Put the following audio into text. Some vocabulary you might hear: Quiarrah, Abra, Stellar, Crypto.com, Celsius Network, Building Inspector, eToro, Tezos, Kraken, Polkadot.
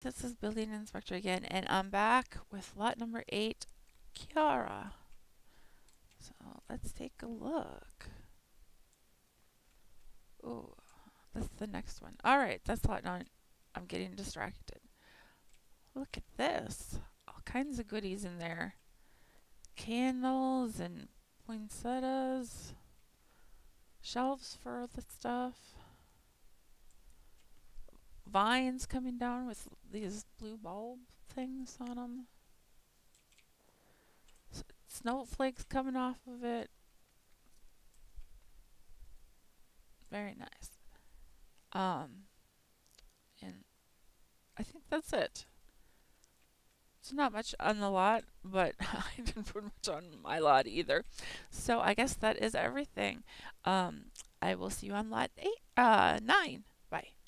This is Building Inspector again, and I'm back with lot number 8, Quiarrah. So let's take a look. Oh, that's the next one. All right, that's lot 9. I'm getting distracted. Look at this. All kinds of goodies in there. Candles and poinsettias. Shelves for the stuff. Vines coming down with these blue bulb things on them. Snowflakes coming off of it. Very nice. And I think that's it. It's not much on the lot, but I didn't put much on my lot either. So I guess that is everything. I will see you on lot 9. Bye.